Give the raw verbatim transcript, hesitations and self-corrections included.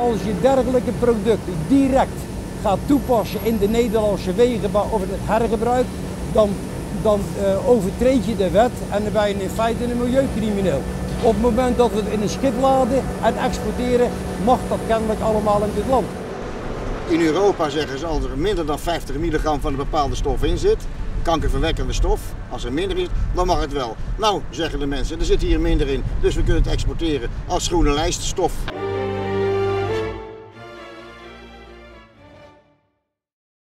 als je dergelijke producten direct gaat toepassen in de Nederlandse wegenbouw of in het hergebruik, dan, dan uh, overtreed je de wet en dan ben je in feite een milieucrimineel. Op het moment dat we het in een schip laden en exporteren, mag dat kennelijk allemaal in dit land. In Europa zeggen ze als er minder dan vijftig milligram van een bepaalde stof in zit, kankerverwekkende stof, als er minder is, dan mag het wel. Nou, zeggen de mensen, er zit hier minder in, dus we kunnen het exporteren als groene lijststof.